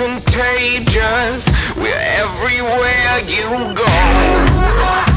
contagious. We're everywhere you go.